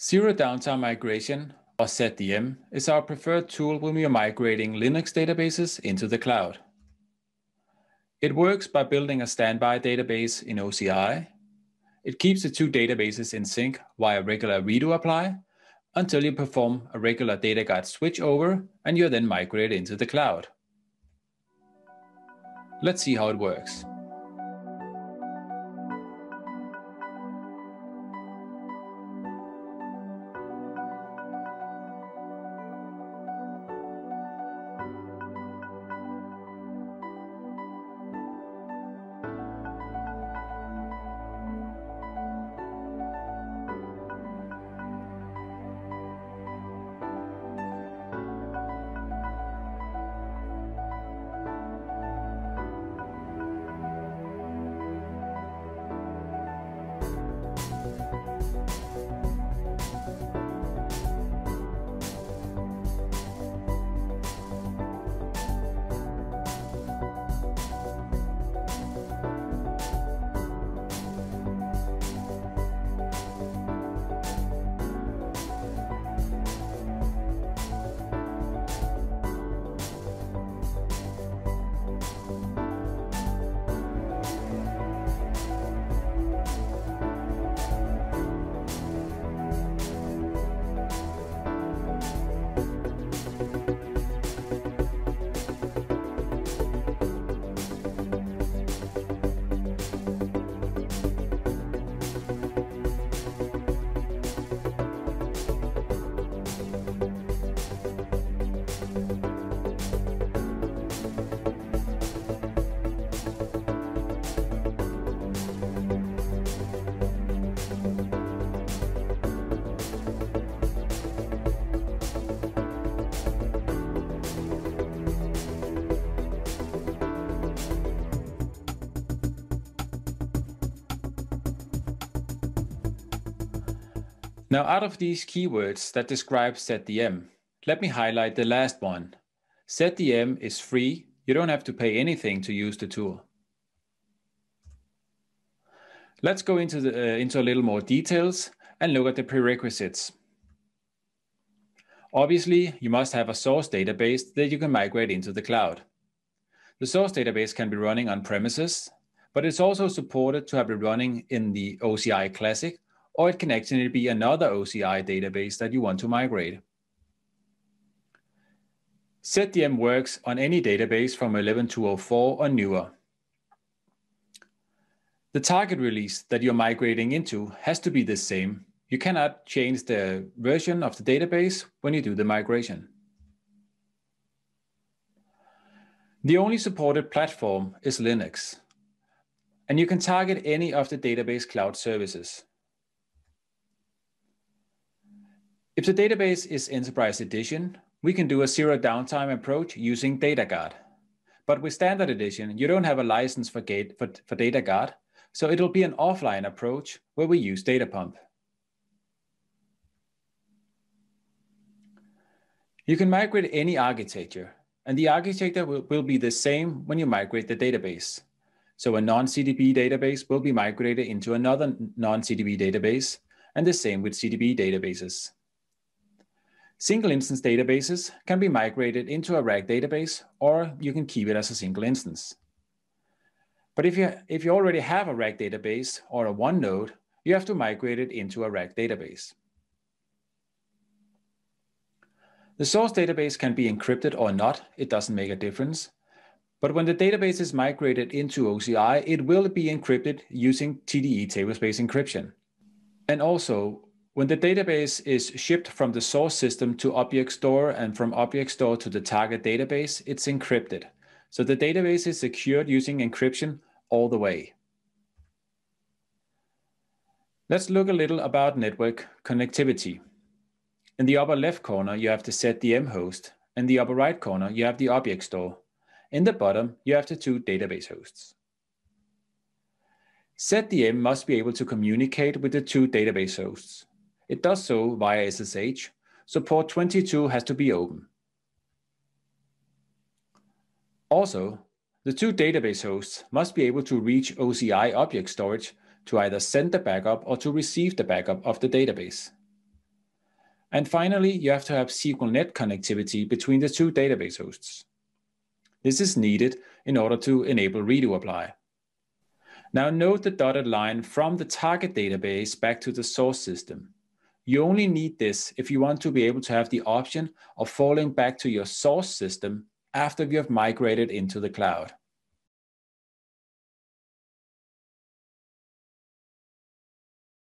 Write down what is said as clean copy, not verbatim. Zero Downtime Migration, or ZDM, is our preferred tool when we are migrating Linux databases into the cloud. It works by building a standby database in OCI. It keeps the two databases in sync via regular redo apply until you perform a regular Data Guard switchover and you're then migrated into the cloud. Let's see how it works. Now, out of these keywords that describe ZDM, let me highlight the last one. ZDM is free. You don't have to pay anything to use the tool. Let's go into a little more details and look at the prerequisites. Obviously, you must have a source database that you can migrate into the cloud. The source database can be running on premises, but it's also supported to have it running in the OCI Classic, or it can actually be another OCI database that you want to migrate. ZDM works on any database from 11.204 or newer. The target release that you're migrating into has to be the same. You cannot change the version of the database when you do the migration. The only supported platform is Linux, and you can target any of the database cloud services. If the database is Enterprise Edition, we can do a zero downtime approach using Data Guard. But with Standard Edition, you don't have a license for Data Guard, so it'll be an offline approach where we use Datapump. You can migrate any architecture, and the architecture will be the same when you migrate the database. So a non-CDB database will be migrated into another non-CDB database, and the same with CDB databases. Single instance databases can be migrated into a RAC database, or you can keep it as a single instance. But if you already have a RAC database or a OneNote, you have to migrate it into a RAC database. The source database can be encrypted or not, it doesn't make a difference. But when the database is migrated into OCI, it will be encrypted using TDE table space encryption. And also, when the database is shipped from the source system to object store and from object store to the target database, it's encrypted. So the database is secured using encryption all the way. Let's look a little about network connectivity. In the upper left corner, you have the ZDM host. In the upper right corner, you have the object store. In the bottom, you have the two database hosts. ZDM must be able to communicate with the two database hosts. It does so via SSH, so port 22 has to be open. Also, the two database hosts must be able to reach OCI object storage to either send the backup or to receive the backup of the database. And finally, you have to have SQL*Net connectivity between the two database hosts. This is needed in order to enable redo apply. Now note the dotted line from the target database back to the source system. You only need this if you want to be able to have the option of falling back to your source system after you have migrated into the cloud.